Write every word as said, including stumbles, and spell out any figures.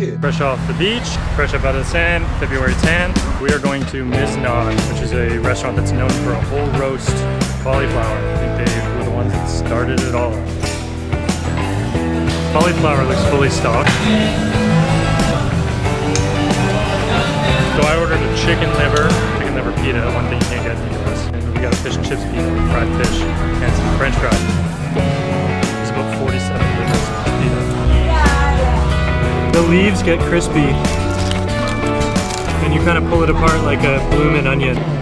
shit. Fresh off the beach, fresh up out of the sand, February tenth. We are going to Miss Nod, which is a restaurant that's known for a whole roast cauliflower. I think they were the ones that started it all. Cauliflower looks fully stocked. So I ordered a chicken liver, chicken liver pita, one thing you can't get in the U S. And we got a fish and chips pita, fried fish, and some french fries. It's about forty-seven liters of pita. The leaves get crispy and you kind of pull it apart like a bloomin' onion.